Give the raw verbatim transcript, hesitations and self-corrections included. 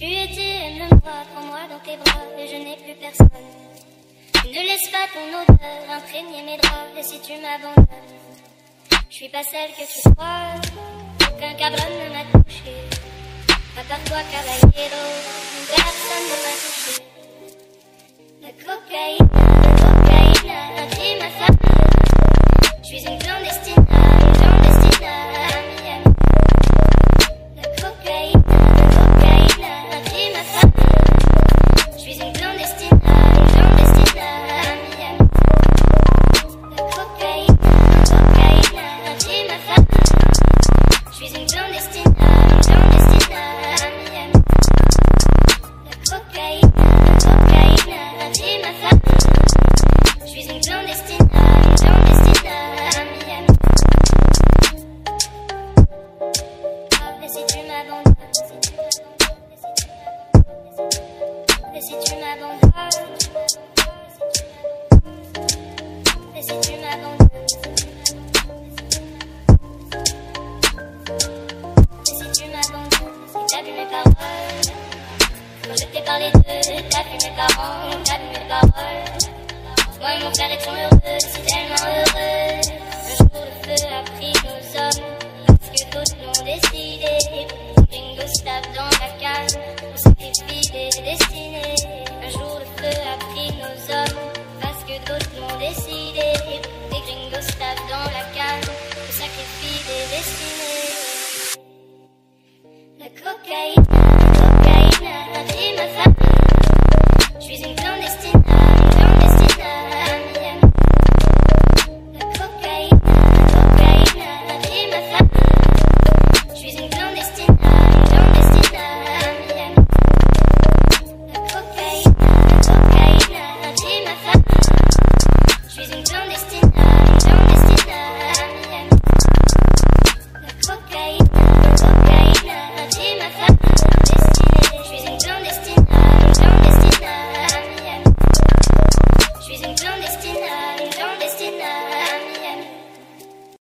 Je lui ai dit, elle ne me voit, prends-moi dans tes bras et je n'ai plus personne. Ne laisse pas ton odeur imprégner mes draps et si tu m'abandonnes, je suis pas celle que tu crois. Aucun cabron ne m'a touché, à part toi caballero, personne ne m'a touché. La cocaïne, la cocaïne, la vie m'a fait. Je suis une clandestine, une clandestine à Miami. La cocaïne, la cocaïne, la vie m'a fait. Je suis une clandestine, une clandestine à Miami. La cocaïne, la cocaïne, la vie m'a fait. Je suis une clandestine, une clandestine à Miami. La cocaïne, la cocaïne, la vie m'a fait. Je suis une clandestine, une clandestine à Miami. Et si tu m'abandonnes, et si tu m'abandonnes, et si tu m'abandonnes, t'as vu mes paroles. Quand je t'ai parlé d'eux, t'as vu mes parents, t'as vu mes paroles. Moi et mon frère étions heureux, si tellement heureux. Un jour le feu a pris nos hommes, parce que d'autres l'ont décidé. Ringo stave dans la canne, on s'était vidé destiné. Un jour le feu a pris nos hommes, parce que d'autres l'ont décidé. Des gringos tapent dans la canne, on sacrifie des destinées. La cocaïne, la cocaïne, la vie m'a fait.